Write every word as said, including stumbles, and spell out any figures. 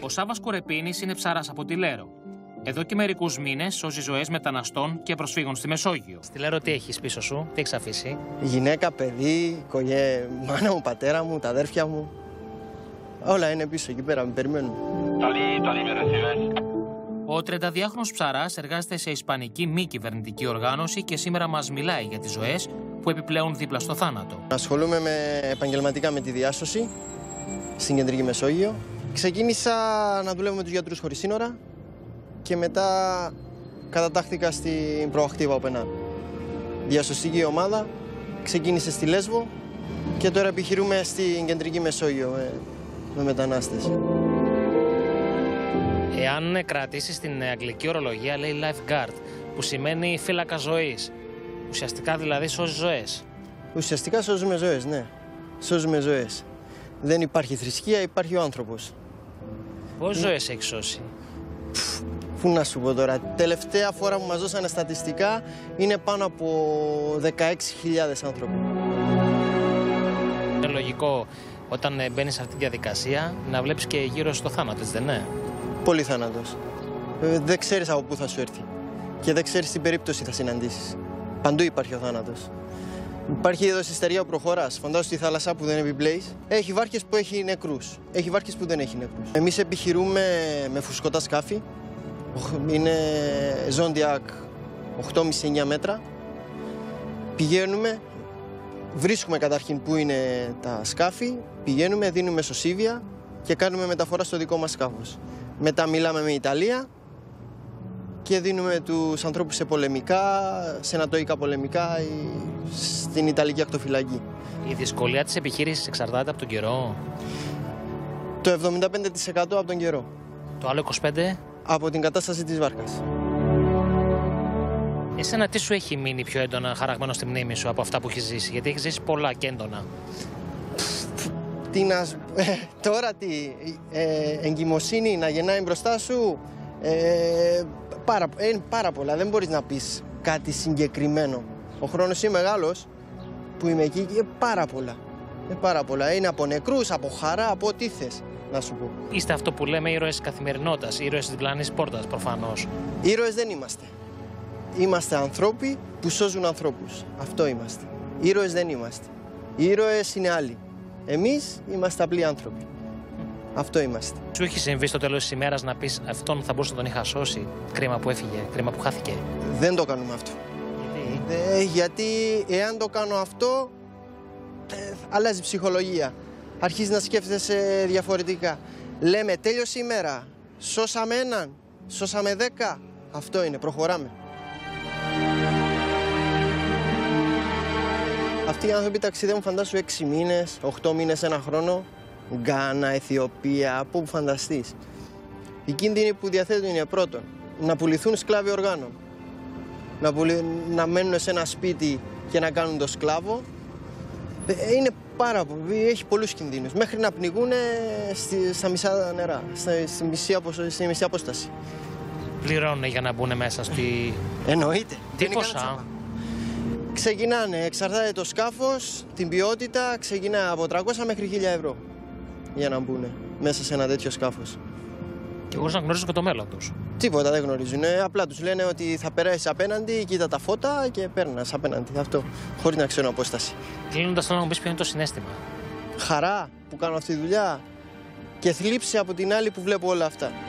Ο Σάββας Κουρεπίνης είναι ψαράς από τη Λέρο. Εδώ και μερικούς μήνες σώζει ζωές μεταναστών και προσφύγων στη Μεσόγειο. Στη Λέρο τι έχεις πίσω σου, τι έχεις αφήσει? Γυναίκα, παιδί, οικογέ... μάνα μου, πατέρα μου, τα αδέρφια μου. Όλα είναι πίσω εκεί πέρα, με περιμένουν. Ο τριανταδιάχρονος ψαράς εργάζεται σε ισπανική μη κυβερνητική οργάνωση και σήμερα μας μιλάει για τις ζωές που επιπλέουν δίπλα στο θάνατο. Ασχολούμαι με, επαγγελματικά με τη διάσωση στην Κεντρική Μεσόγειο. Ξεκίνησα να δουλεύω με τους γιατρούς χωρίς σύνορα και μετά κατατάχθηκα στην Προακτίβα Οπενάν. Διασωστική ομάδα, ξεκίνησε στη Λέσβο και τώρα επιχειρούμε στην Κεντρική Μεσόγειο με, με μετανάστες. Εάν κρατήσεις την αγγλική ορολογία, λέει lifeguard, που σημαίνει φύλακα ζωής. Ουσιαστικά δηλαδή σώζει ζωές. Ουσιαστικά σώζουμε ζωές, ναι. Σώζουμε ζωές. Δεν υπάρχει θρησκεία, υπάρχει ο άνθρωπος. Πόσες ζωές έχει σώσει? Πού να σου πω τώρα. Τελευταία φορά που μας δώσανε στατιστικά είναι πάνω από δεκαέξι χιλιάδες άνθρωποι. Είναι λογικό όταν μπαίνεις σε αυτή τη διαδικασία να βλέπεις και γύρω στο θάνατο, δεν είναι? Πολύ θάνατος. Δεν ξέρεις από πού θα σου έρθει και δεν ξέρεις την περίπτωση θα συναντήσεις. Παντού υπάρχει ο θάνατος. Υπάρχει εδώ στη στεριά ο προχωράς. Φαντάζομαι στη θάλασσα που δεν επιπλέεις. Έχει βάρκες που έχει νεκρούς. Έχει βάρκες που δεν έχει νεκρούς. Εμείς επιχειρούμε με φουσκωτά σκάφη. Είναι Ζόντιακ οκτώ κόμμα πέντε εννιά μέτρα. Πηγαίνουμε, βρίσκουμε καταρχήν που είναι τα σκάφη. Πηγαίνουμε, δίνουμε σωσίβια και κάνουμε μεταφορά στο δικό μας σκάφος. Μετά μιλάμε με Ιταλία και δίνουμε τους ανθρώπους σε πολεμικά, σε νατοϊκά πολεμικά ή στην Ιταλική ακτοφυλακή. Η δυσκολία της επιχείρησης εξαρτάται από τον καιρό? Το εβδομήντα πέντε τοις εκατό από τον καιρό. Το άλλο είκοσι πέντε τοις εκατό από την κατάσταση της βάρκας. Εσένα τι σου έχει μείνει πιο έντονα χαραγμένο στη μνήμη σου από αυτά που έχεις ζήσει? Γιατί έχεις ζήσει πολλά και έντονα. Τι να... Ε, τώρα τι, ε, εγκυμοσύνη να γεννάει μπροστά σου, ε, πάρα, ε, πάρα πολλά, δεν μπορείς να πεις κάτι συγκεκριμένο. Ο χρόνος είναι μεγάλος που είμαι εκεί και ε, πάρα πολλά, ε, πάρα πολλά. Είναι από νεκρούς, από χαρά, από ό,τι θες να σου πω. Είστε αυτό που λέμε ήρωες καθημερινότητας, ήρωες της διπλανής πόρτας προφανώς. Ήρωες δεν είμαστε. Είμαστε ανθρώποι που σώζουν ανθρώπους. Αυτό είμαστε. Ήρωες δεν είμαστε. Ήρωες είναι άλλοι. Εμείς είμαστε απλοί άνθρωποι. Αυτό είμαστε. Σου έχει συμβεί στο τέλος της ημέρας να πεις αυτόν θα μπορούσα να τον είχα σώσει? Κρίμα που έφυγε, κρίμα που χάθηκε. Δεν το κάνουμε αυτό. Γιατί? Ε, γιατί εάν το κάνω αυτό, ε, αλλάζει η ψυχολογία. Αρχίζει να σκέφτεσαι διαφορετικά. Λέμε τέλειωσε η μέρα. Σώσαμε έναν, σώσαμε δέκα. Αυτό είναι, προχωράμε. Αυτοί οι άνθρωποι ταξιδεύουν φαντάσου έξι μήνες, οκτώ μήνες, ένα χρόνο. Γκάνα, Αιθιοπία, από όπου φανταστείς. Οι κίνδυνοι που διαθέτουν είναι πρώτον να πουληθούν σκλάβοι οργάνων. Να, πουλη... να μένουν σε ένα σπίτι και να κάνουν το σκλάβο. Είναι πάρα πολύ, έχει πολλούς κινδύνους. Μέχρι να πνιγούν στη... στα μισά νερά, στη μισή, απο... στη μισή απόσταση. Πληρώνουν για να μπουν μέσα στη... Εννοείται. Τι ποσά? Ξεκινάνε, εξαρτάται το σκάφος, την ποιότητα, ξεκινάει από τριακόσια μέχρι χίλια ευρώ για να μπουν μέσα σε ένα τέτοιο σκάφος. Και χωρίς να γνωρίζουν και το μέλλον τους. Τίποτα δεν γνωρίζουν. Απλά τους λένε ότι θα περάσεις απέναντι, κοίτα τα φώτα και παίρνας απέναντι. Αυτό, χωρίς να ξέρουν απόσταση. Κλείνοντας, θέλω να μου πεις ποιο είναι το συναίσθημα. Χαρά που κάνω αυτή τη δουλειά και θλίψη από την άλλη που βλέπω όλα αυτά.